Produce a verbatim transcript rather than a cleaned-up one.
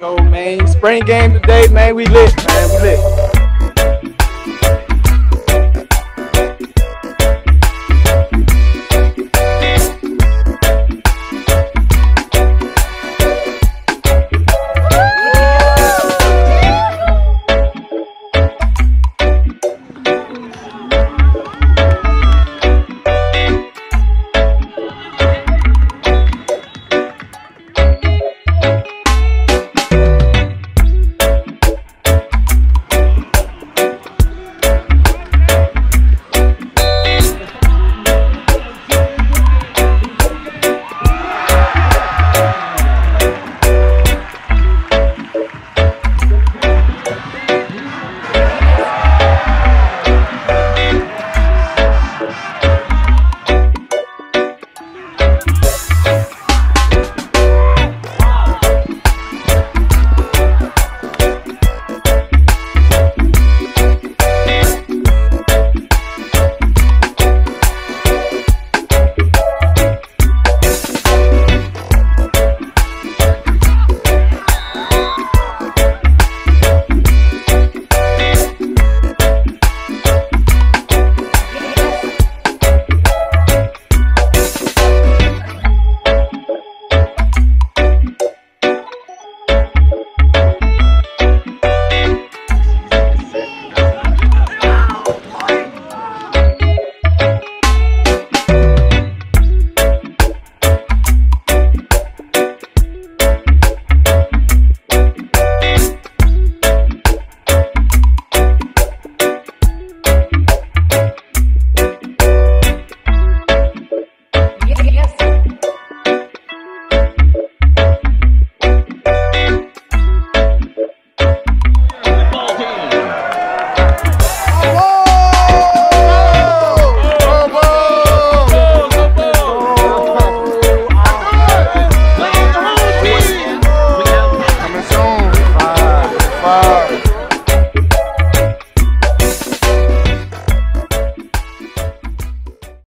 Go, man. Spring game today, man. We lit, man. We lit.